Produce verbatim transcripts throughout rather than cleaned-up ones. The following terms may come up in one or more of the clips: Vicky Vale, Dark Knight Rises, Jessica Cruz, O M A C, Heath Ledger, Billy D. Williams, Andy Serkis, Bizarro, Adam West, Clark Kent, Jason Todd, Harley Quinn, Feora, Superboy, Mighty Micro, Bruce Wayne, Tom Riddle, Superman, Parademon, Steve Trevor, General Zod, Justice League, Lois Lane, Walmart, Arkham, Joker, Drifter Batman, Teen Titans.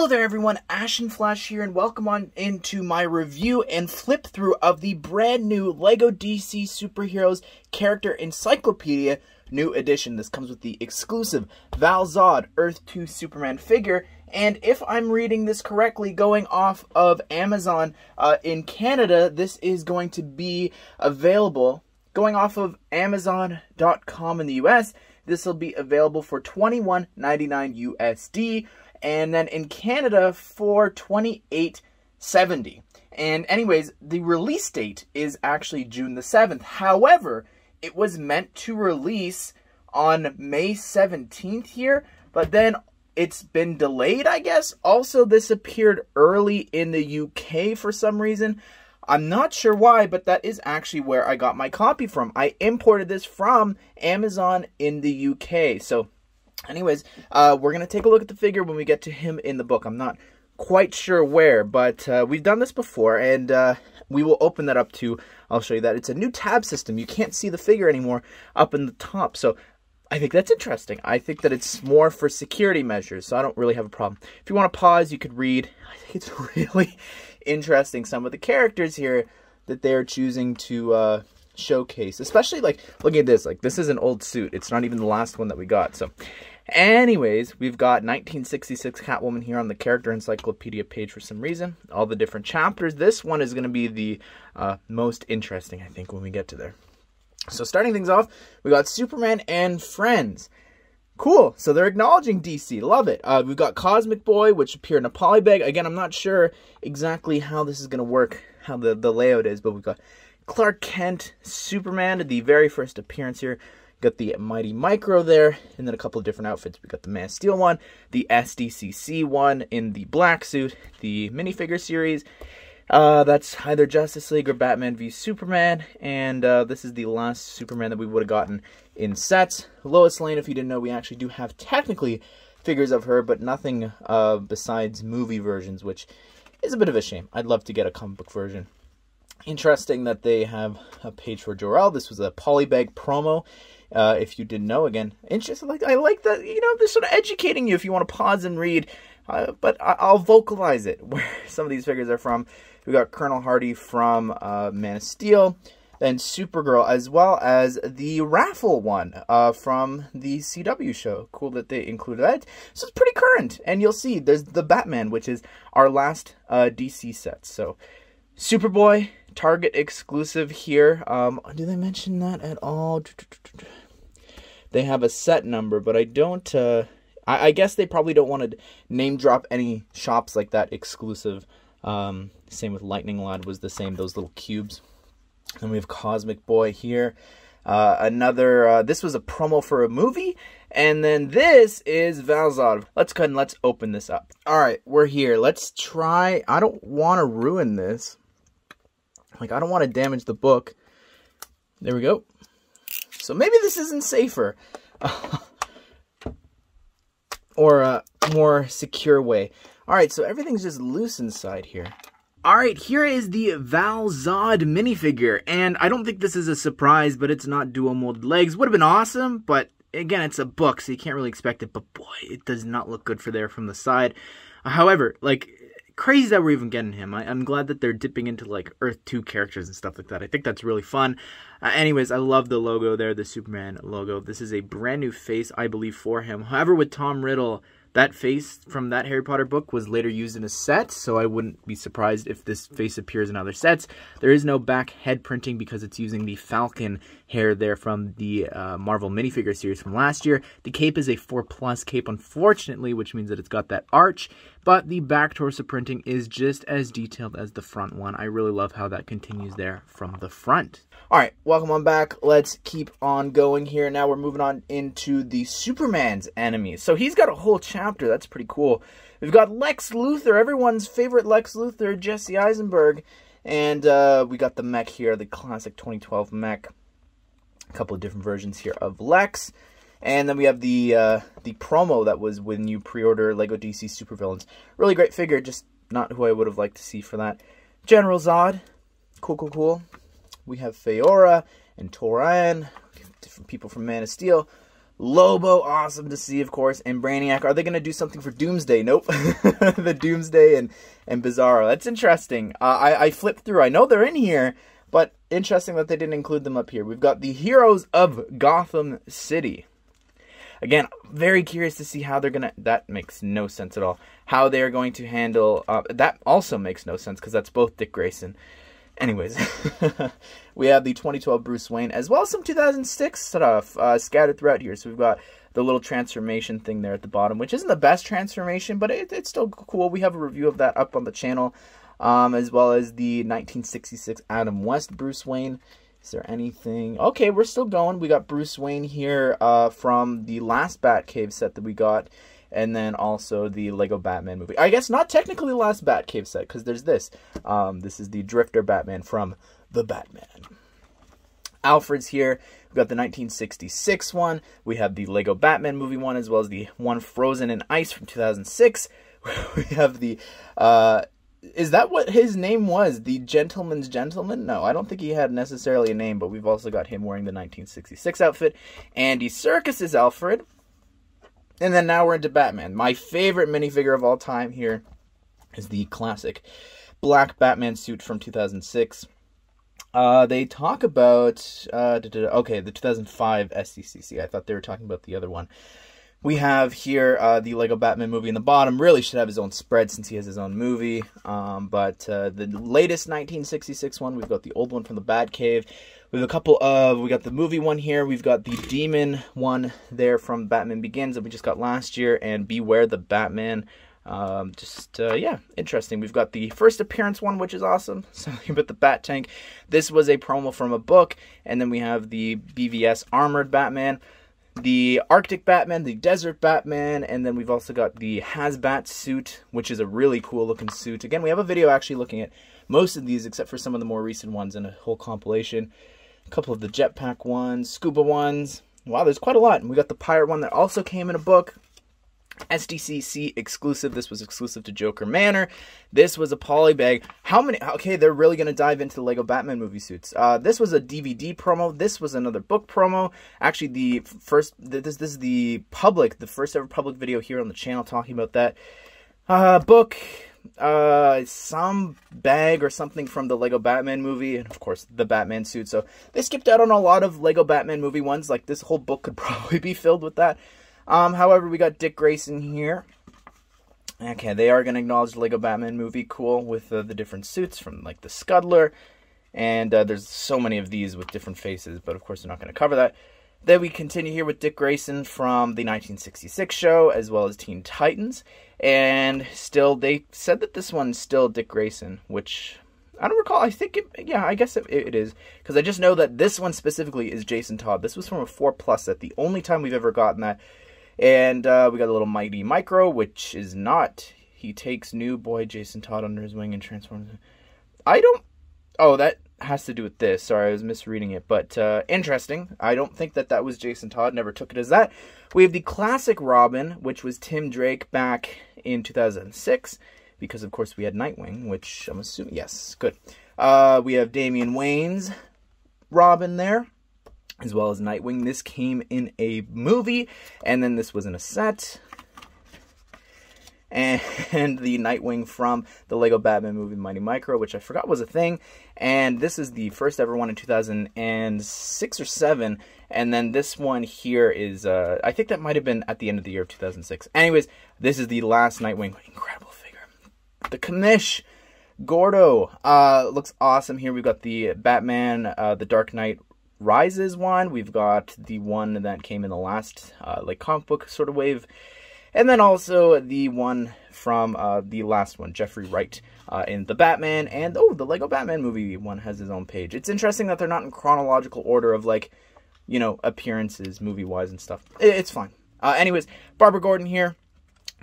Hello there everyone, AshnFlash here, and welcome on into my review and flip through of the brand new LEGO D C Super Heroes Character Encyclopedia New Edition. This comes with the exclusive Val-Zod Earth two Superman figure, and if I'm reading this correctly, going off of Amazon uh, in Canada, this is going to be available, going off of Amazon dot com in the U S, this will be available for twenty-one ninety-nine U S D, and then in Canada for twenty-eight seventy. And anyways, the release date is actually June the seventh. However, it was meant to release on May seventeenth here, but then it's been delayed, I guess. Also, this appeared early in the U K for some reason. I'm not sure why, but that is actually where I got my copy from. I imported this from Amazon in the U K. So anyways, uh, we're going to take a look at the figure when we get to him in the book. I'm not quite sure where, but uh, we've done this before, and uh, we will open that up to, I'll show you that. It's a new tab system. You can't see the figure anymore up in the top, so I think that's interesting. I think that it's more for security measures, so I don't really have a problem. If you want to pause, you could read. I think it's really interesting, some of the characters here that they're choosing to uh, showcase. Especially, like, look at this. Like, this is an old suit. It's not even the last one that we got, so... Anyways, we've got nineteen sixty-six Catwoman here on the Character Encyclopedia page for some reason. All the different chapters. This one is going to be the uh, most interesting, I think, when we get to there. So starting things off, we got Superman and Friends. Cool. So they're acknowledging D C. Love it. Uh, we've got Cosmic Boy, which appeared in a polybag. Again, I'm not sure exactly how this is going to work, how the, the layout is, but we've got Clark Kent, Superman, the very first appearance here. Got the Mighty Micro there, and then a couple of different outfits. We got the Man of Steel one, the S D C C one in the black suit, the minifigure series. Uh, that's either Justice League or Batman v Superman, and uh, this is the last Superman that we would have gotten in sets. Lois Lane, if you didn't know, we actually do have technically figures of her, but nothing uh, besides movie versions, which is a bit of a shame. I'd love to get a comic book version. Interesting that they have a page for Jor-El. This was a polybag promo, uh, if you didn't know. Again, interesting. Like, I like that, you know, they're sort of educating you if you want to pause and read, uh, but I I'll vocalize it, where some of these figures are from. We got Colonel Hardy from uh, Man of Steel, then Supergirl, as well as the raffle one uh, from the C W show. Cool that they included that. So it's pretty current, and you'll see there's the Batman, which is our last uh, D C set, so... Superboy, Target exclusive here. Um, do they mention that at all? They have a set number, but I don't... Uh, I, I guess they probably don't want to name drop any shops like that exclusive. Um, same with Lightning Lad was the same, those little cubes. And we have Cosmic Boy here. Uh, another... Uh, this was a promo for a movie. And then this is Val-Zod. Let's go ahead and let's open this up. Alright, we're here. Let's try... I don't want to ruin this. Like, I don't want to damage the book. There we go. So maybe this isn't safer. Uh, or a more secure way. Alright, so everything's just loose inside here. Alright, here is the Val-Zod minifigure. And I don't think this is a surprise, but it's not dual-molded legs. Would have been awesome, but again, it's a book, so you can't really expect it. But boy, it does not look good for there from the side. However, like... crazy that we're even getting him. I, I'm glad that they're dipping into like Earth two characters and stuff like that. I think that's really fun. Uh, anyways, I love the logo there, the Superman logo. This is a brand new face, I believe, for him. However, with Tom Riddle, that face from that Harry Potter book was later used in a set, so I wouldn't be surprised if this face appears in other sets. There is no back head printing because it's using the Falcon hair there from the uh, Marvel minifigure series from last year. The cape is a four plus cape, unfortunately, which means that it's got that arch. But the back torso printing is just as detailed as the front one. I really love how that continues there from the front. Alright, welcome on back. Let's keep on going here. Now we're moving on into the Superman's enemies. So he's got a whole chapter. That's pretty cool. We've got Lex Luthor, everyone's favorite Lex Luthor, Jesse Eisenberg. And uh, we got the mech here, the classic twenty twelve mech. A couple of different versions here of Lex. And then we have the uh, the promo that was when you pre-order LEGO D C Supervillains. Really great figure, just not who I would have liked to see for that. General Zod, cool, cool, cool. We have Feora and Toran, different people from Man of Steel. Lobo, awesome to see, of course, and Brainiac. Are they going to do something for Doomsday? Nope. The Doomsday and, and Bizarro. That's interesting. Uh, I, I flipped through. I know they're in here, but interesting that they didn't include them up here. We've got the Heroes of Gotham City. Again, very curious to see how they're going to... That makes no sense at all. How they're going to handle... Uh, that also makes no sense, because that's both Dick Grayson. Anyways, we have the twenty twelve Bruce Wayne, as well as some two thousand six stuff uh, scattered throughout here. So we've got the little transformation thing there at the bottom, which isn't the best transformation, but it, it's still cool. We have a review of that up on the channel, um, as well as the nineteen sixty-six Adam West Bruce Wayne. Is there anything? Okay, we're still going. We got Bruce Wayne here uh, from the last Batcave set that we got, and then also the LEGO Batman movie. I guess not technically the last Batcave set, because there's this. Um, this is the Drifter Batman from The Batman. Alfred's here. We've got the nineteen sixty-six one. We have the LEGO Batman movie one, as well as the one Frozen in Ice from two thousand six. We have the... Uh, is that what his name was? The Gentleman's Gentleman? No, I don't think he had necessarily a name, but we've also got him wearing the nineteen sixty-six outfit. Andy Serkis is Alfred. And then now we're into Batman. My favorite minifigure of all time here is the classic black Batman suit from two thousand six. Uh, they talk about... Uh, da -da -da, okay, the two thousand five S D C C. I thought they were talking about the other one. We have here uh, the LEGO Batman movie in the bottom. Really should have his own spread since he has his own movie. Um, but uh, the latest nineteen sixty-six one, we've got the old one from the Batcave. We have a couple of, we got the movie one here, we've got the demon one there from Batman Begins that we just got last year, and Beware the Batman. Um, just, uh, yeah, interesting. We've got the first appearance one, which is awesome. Something about the Bat Tank. This was a promo from a book, and then we have the B V S Armored Batman, the Arctic Batman, the Desert Batman, and then we've also got the Hazbat suit, which is a really cool looking suit. Again, we have a video actually looking at most of these, except for some of the more recent ones in a whole compilation. A couple of the jetpack ones, scuba ones. Wow, there's quite a lot. And we got the pirate one that also came in a book. S D C C exclusive. This was exclusive to Joker Manor. This was a polybag. How many? Okay, they're really going to dive into the LEGO Batman movie suits. Uh, this was a D V D promo. This was another book promo. Actually, the first, this, this is the public, the first ever public video here on the channel talking about that uh, book. Uh, some bag or something from the LEGO Batman movie, and of course the Batman suit. So they skipped out on a lot of LEGO Batman movie ones. Like, this whole book could probably be filled with that. Um, however, we got Dick Grayson here. Okay, they are going to acknowledge the LEGO Batman movie. Cool, with uh, the different suits from, like, the Scuttler, and uh, there's so many of these with different faces, but of course they're not going to cover that. Then we continue here with Dick Grayson from the nineteen sixty-six show, as well as Teen Titans. And still, they said that this one's still Dick Grayson, which I don't recall. I think, it, yeah, I guess it, it is. Because I just know that this one specifically is Jason Todd. This was from a four plus set, the only time we've ever gotten that. And uh, we got a little Mighty Micro, which is not. He takes new boy Jason Todd under his wing and transforms him. I don't... Oh, that... has to do with this. Sorry, I was misreading it, but uh, interesting. I don't think that that was Jason Todd. Never took it as that. We have the classic Robin, which was Tim Drake back in two thousand six, because of course we had Nightwing, which I'm assuming, yes, good. Uh, we have Damian Wayne's Robin there, as well as Nightwing. This came in a movie, and then this was in a set. And the Nightwing from the LEGO Batman movie Mighty Micro, which I forgot was a thing. And this is the first ever one in two thousand six or seven. And then this one here is, uh, I think that might have been at the end of the year of two thousand six. Anyways, this is the last Nightwing. Incredible figure. The Commish Gordo uh, looks awesome here. We've got the Batman, uh, the Dark Knight Rises one. We've got the one that came in the last uh, like comic book sort of wave. And then also the one from uh, the last one, Jeffrey Wright, uh, in The Batman. And, oh, the LEGO Batman movie one has his own page. It's interesting that they're not in chronological order of, like, you know, appearances movie-wise and stuff. It's fine. Uh, anyways, Barbara Gordon here.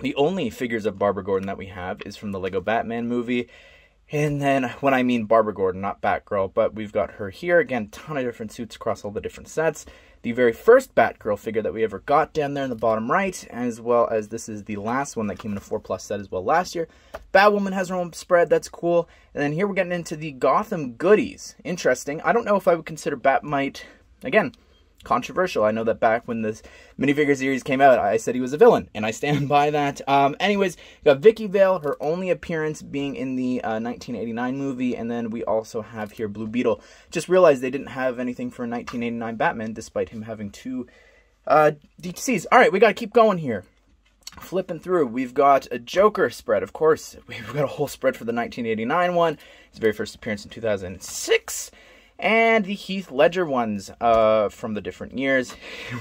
The only figures of Barbara Gordon that we have is from the LEGO Batman movie. And then, when I mean Barbara Gordon, not Batgirl, but we've got her here. Again, ton of different suits across all the different sets. The very first Batgirl figure that we ever got down there in the bottom right, as well as this is the last one that came in a four plus set as well last year. Batwoman has her own spread. That's cool. And then here we're getting into the Gotham goodies. Interesting. I don't know if I would consider Batmite, again, controversial. I know that back when this minifigure series came out, I said he was a villain, and I stand by that. Um, anyways, we got Vicky Vale, her only appearance being in the uh, nineteen eighty-nine movie, and then we also have here Blue Beetle. Just realized they didn't have anything for nineteen eighty-nine Batman, despite him having two uh, D T Cs. All right, we got to keep going here. Flipping through, we've got a Joker spread, of course. We've got a whole spread for the nineteen eighty-nine one. His very first appearance in two thousand six. And the Heath Ledger ones uh, from the different years.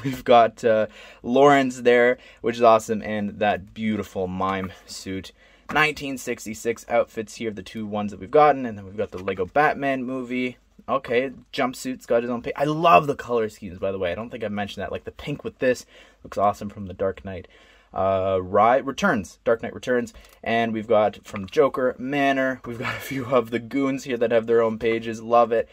We've got uh, Lawrence there, which is awesome. And that beautiful mime suit. nineteen sixty-six outfits here, the two ones that we've gotten. And then we've got the Lego Batman movie. Okay, jumpsuit's got his own pink. I love the color schemes, by the way. I don't think I mentioned that. Like the pink with this looks awesome from the Dark Knight. Uh, Ride Returns, Dark Knight Returns, and we've got from Joker Manor, we've got a few of the goons here that have their own pages, love it.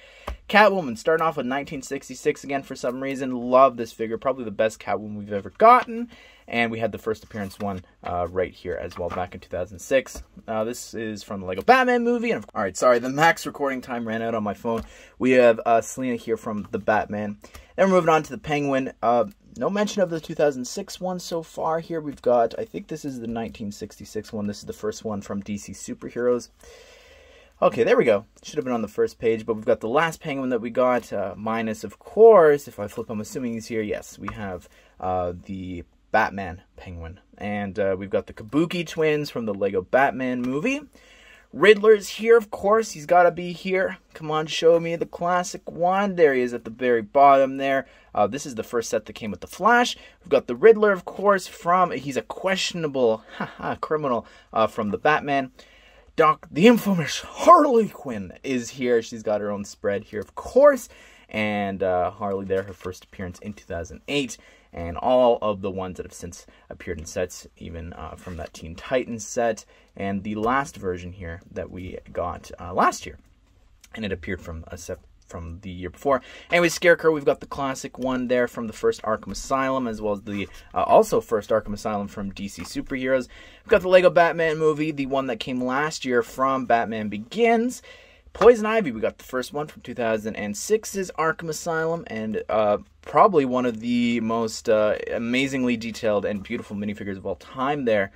Catwoman, starting off with nineteen sixty-six again for some reason, love this figure, probably the best Catwoman we've ever gotten, and we had the first appearance one uh, right here as well back in two thousand six. Uh, this is from the Lego Batman movie, and alright, sorry, the max recording time ran out on my phone. We have uh, Selena here from the Batman. Then we're moving on to the Penguin. Uh, No mention of the two thousand six one so far here. We've got, I think this is the nineteen sixty-six one. This is the first one from D C Super Heroes. Okay, there we go. Should have been on the first page, but we've got the last Penguin that we got. Uh, minus, of course, if I flip, I'm assuming he's here. Yes, we have uh, the Batman Penguin. And uh, we've got the Kabuki Twins from the Lego Batman movie. Riddler's here, of course. He's got to be here. Come on, show me the classic one. There he is at the very bottom there. Uh, this is the first set that came with the Flash. We've got the Riddler, of course, from... He's a questionable haha, criminal uh, from the Batman. Doc, the infamous Harley Quinn is here. She's got her own spread here, of course. And uh, Harley there, her first appearance in two thousand eight. And all of the ones that have since appeared in sets, even uh, from that Teen Titans set, and the last version here that we got uh, last year, and it appeared from a set from the year before. Anyway, Scarecrow, we've got the classic one there from the first Arkham Asylum, as well as the uh, also first Arkham Asylum from D C Super Heroes. We've got the Lego Batman movie, the one that came last year from Batman Begins. Poison Ivy, we got the first one from two thousand six's Arkham Asylum, and uh, probably one of the most uh, amazingly detailed and beautiful minifigures of all time there.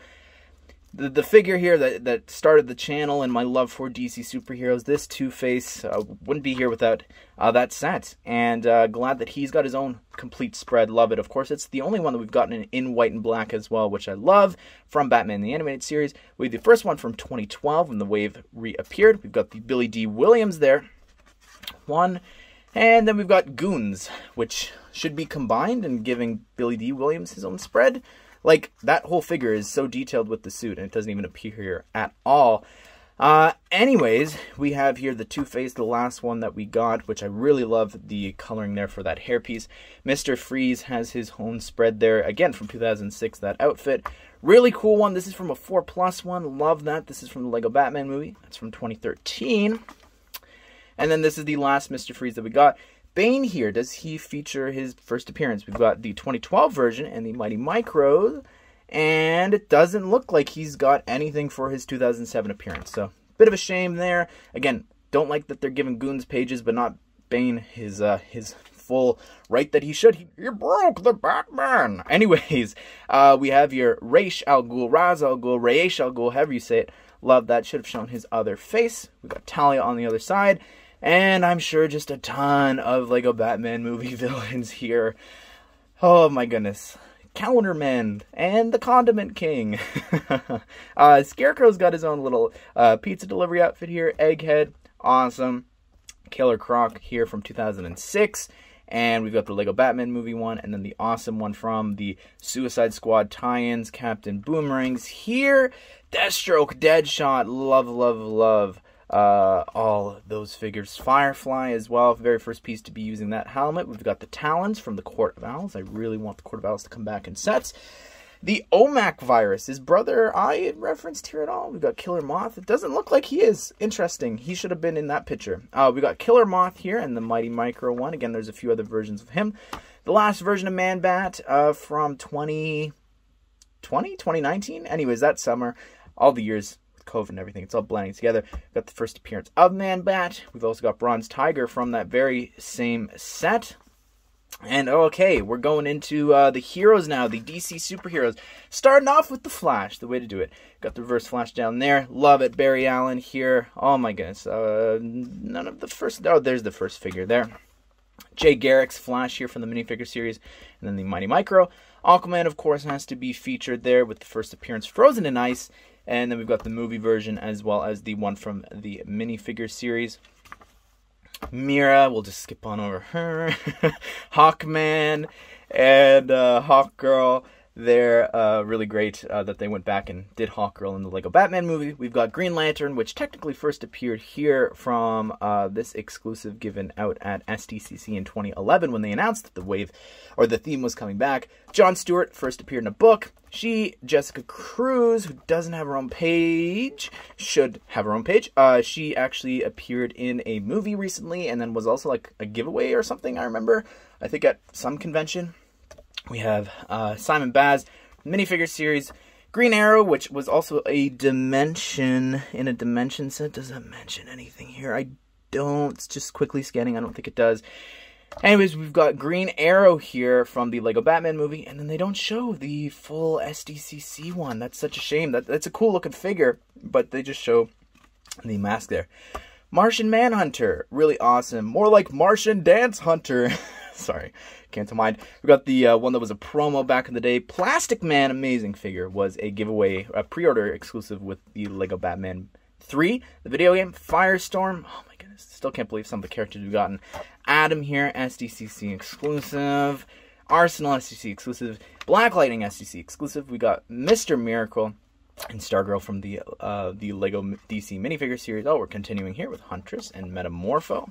The, the figure here that, that started the channel and my love for D C superheroes, this Two-Face, uh, wouldn't be here without uh, that set. And uh, glad that he's got his own complete spread, love it. Of course, it's the only one that we've gotten in, in white and black as well, which I love, from Batman the Animated Series. We had the first one from twenty twelve when the wave reappeared. We've got the Billy D. Williams there, one. And then we've got Goons, which should be combined and giving Billy D. Williams his own spread. Like, that whole figure is so detailed with the suit, and it doesn't even appear here at all. Uh, anyways, we have here the Two-Face, the last one that we got, which I really love the coloring there for that hairpiece. Mister Freeze has his own spread there, again, from two thousand six, that outfit. Really cool one. This is from a four plus one. Love that. This is from the Lego Batman movie. That's from twenty thirteen. And then this is the last Mister Freeze that we got. Bane here, does he feature his first appearance? We've got the twenty twelve version and the Mighty Micro, and it doesn't look like he's got anything for his two thousand seven appearance, so bit of a shame there. Again, don't like that they're giving Goons pages, but not Bane his uh, his full right that he should. He, he broke the Batman! Anyways, uh, we have your Ra's al Ghul, Ra's al Ghul, Ra's al Ghul, however you say it. Love that, should have shown his other face. We've got Talia on the other side. And I'm sure just a ton of Lego Batman movie villains here. Oh my goodness. Calendar Man and the Condiment King. uh, Scarecrow's got his own little uh, pizza delivery outfit here. Egghead, awesome. Killer Croc here from two thousand six. And we've got the Lego Batman movie one, and then the awesome one from the Suicide Squad tie-ins. Captain Boomerang's here. Deathstroke, Deadshot, love, love, love. Uh, all those figures. Firefly as well, very first piece to be using that helmet. We've got the Talons from the Court of Owls. I really want the Court of Owls to come back in sets. The O M A C virus, his brother, I referenced here at all. We've got Killer Moth. It doesn't look like he is. Interesting. He should have been in that picture. Uh, we got Killer Moth here and the Mighty Micro one. Again, there's a few other versions of him. The last version of Man-Bat uh, from twenty twenty, twenty nineteen. Anyways, that summer, all the years... COVID and everything, it's all blending together. We've got the first appearance of Man-Bat. We've also got Bronze Tiger from that very same set. And okay, we're going into uh, the heroes now, the D C superheroes. Starting off with the Flash, the way to do it. Got the Reverse Flash down there. Love it. Barry Allen here. Oh my goodness. Uh, none of the first... Oh, there's the first figure there. Jay Garrick's Flash here from the minifigure series. And then the Mighty Micro. Aquaman, of course, has to be featured there with the first appearance, Frozen in Ice. And then we've got the movie version as well as the one from the minifigure series. Mira, we'll just skip on over her. Hawkman and uh, Hawkgirl, they're uh, really great uh, that they went back and did Hawkgirl in the Lego Batman movie. We've got Green Lantern, which technically first appeared here from uh, this exclusive given out at S D C C in twenty eleven when they announced that the wave or the theme was coming back. Jon Stewart first appeared in a book. She, Jessica Cruz, who doesn't have her own page, should have her own page. Uh, she actually appeared in a movie recently and then was also like a giveaway or something, I remember. I think at some convention. We have uh, Simon Baz, minifigure series. Green Arrow, which was also a dimension in a dimension set. Does that mention anything here? I don't. Just quickly scanning. I don't think it does. Anyways, we've got Green Arrow here from the Lego Batman movie, and then they don't show the full S D C C one. That's such a shame. That, that's a cool-looking figure, but they just show the mask there. Martian Manhunter, really awesome. More like Martian Dance Hunter. Sorry, can't mind. We got the uh, one that was a promo back in the day. Plastic Man, amazing figure, was a giveaway, a pre-order exclusive with the Lego Batman three, the video game. Firestorm, oh my goodness, still can't believe some of the characters we've gotten. Adam here, S D C C exclusive. Arsenal, S D C C exclusive. Black Lightning, S D C C exclusive. We got Mister Miracle and Stargirl from the uh, the Lego D C minifigure series. Oh, we're continuing here with Huntress and Metamorpho.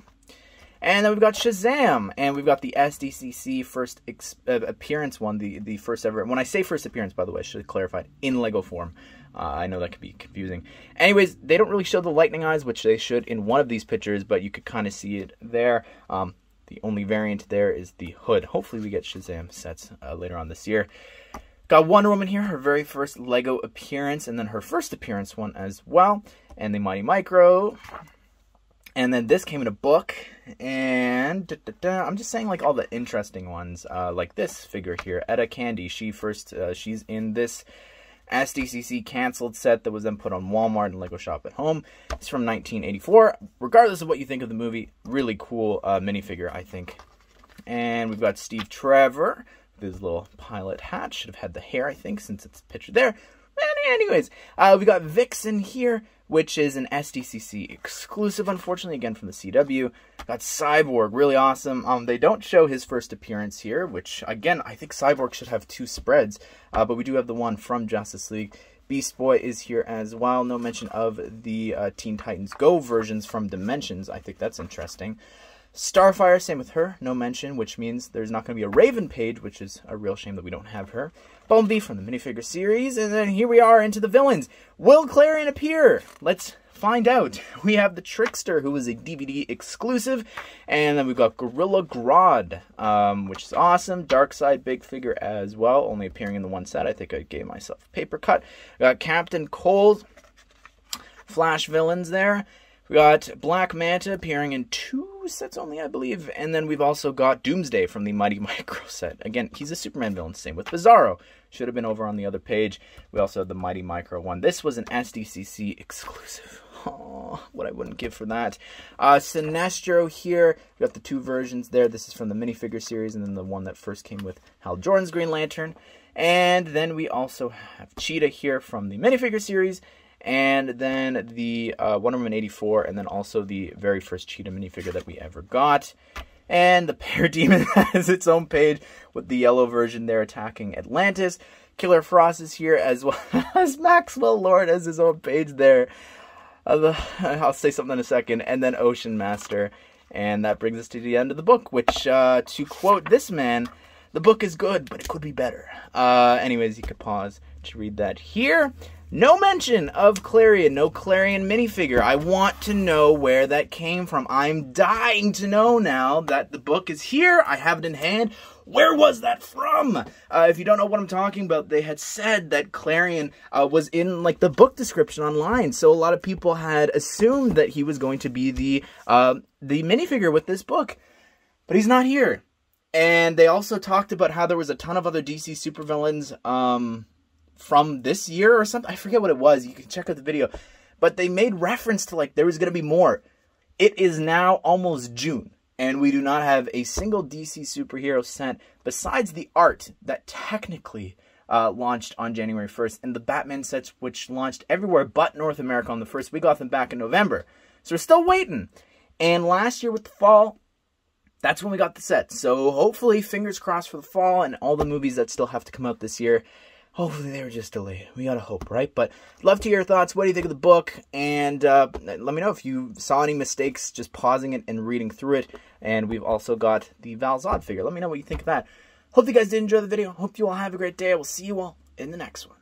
And then we've got Shazam, and we've got the S D C C first ex uh, appearance one, the, the first ever. When I say first appearance, by the way, I should have clarified, in Lego form. Uh, I know that could be confusing. Anyways, they don't really show the lightning eyes, which they should in one of these pictures, but you could kind of see it there. Um, the only variant there is the hood. Hopefully we get Shazam sets uh, later on this year. Got Wonder Woman here, her very first Lego appearance, and then her first appearance one as well. And the Mighty Micro... And then this came in a book, and da, da, da, I'm just saying like all the interesting ones, uh, like this figure here, Etta Candy. She first, uh, she's in this S D C C canceled set that was then put on Walmart and Lego Shop at Home. It's from nineteen eighty-four. Regardless of what you think of the movie, really cool uh, minifigure, I think. And we've got Steve Trevor with his little pilot hat. Should have had the hair, I think, since it's pictured there. Anyways, uh, we got Vixen here, which is an S D C C exclusive, unfortunately, again from the C W. Got Cyborg, really awesome. Um, they don't show his first appearance here, which, again, I think Cyborg should have two spreads, uh, but we do have the one from Justice League. Beast Boy is here as well. No mention of the uh, Teen Titans Go versions from Dimensions. I think that's interesting. Starfire, same with her, no mention, which means there's not going to be a Raven page, which is a real shame that we don't have her. Bumblebee from the minifigure series, and then here we are into the villains. Will Clarion appear? Let's find out. We have the Trickster, who is a D V D exclusive, and then we've got Gorilla Grodd, um, which is awesome. Darkseid, big figure as well, only appearing in the one set. I think I gave myself a paper cut. We got Captain Cold, Flash villains there. We got Black Manta appearing in two sets only, I believe. And then we've also got Doomsday from the Mighty Micro set. Again, he's a Superman villain. Same with Bizarro. Should have been over on the other page. We also have the Mighty Micro one. This was an S D C C exclusive. Oh, what I wouldn't give for that. Uh, Sinestro here. We got the two versions there. This is from the minifigure series and then the one that first came with Hal Jordan's Green Lantern. And then we also have Cheetah here from the minifigure series. And then the uh, Wonder Woman eighty-four, and then also the very first Cheetah minifigure that we ever got. And the Parademon has its own page with the yellow version there attacking Atlantis. Killer Frost is here, as well as Maxwell Lord has his own page there. Uh, I'll say something in a second. And then Ocean Master. And that brings us to the end of the book, which, uh, to quote this man, the book is good, but it could be better. Uh, anyways, you could pause to read that here. No mention of Clarion, no Clarion minifigure. I want to know where that came from. I'm dying to know now that the book is here. I have it in hand. Where was that from? Uh, if you don't know what I'm talking about, they had said that Clarion uh, was in like the book description online. So a lot of people had assumed that he was going to be the, uh, the minifigure with this book. But he's not here. And they also talked about how there was a ton of other D C supervillains um, from this year or something. I forget what it was. You can check out the video. But they made reference to, like, there was going to be more. It is now almost June, and we do not have a single D C superhero sent besides the art that technically uh, launched on January first, and the Batman sets, which launched everywhere but North America on the first. We got them back in November. So we're still waiting. And last year with the fall, that's when we got the sets. So hopefully, fingers crossed for the fall and all the movies that still have to come out this year. Hopefully they were just delayed. We gotta hope, right? But love to hear your thoughts. What do you think of the book? And uh, let me know if you saw any mistakes just pausing it and reading through it. And we've also got the Val-Zod figure. Let me know what you think of that. Hope you guys did enjoy the video. Hope you all have a great day. I will see you all in the next one.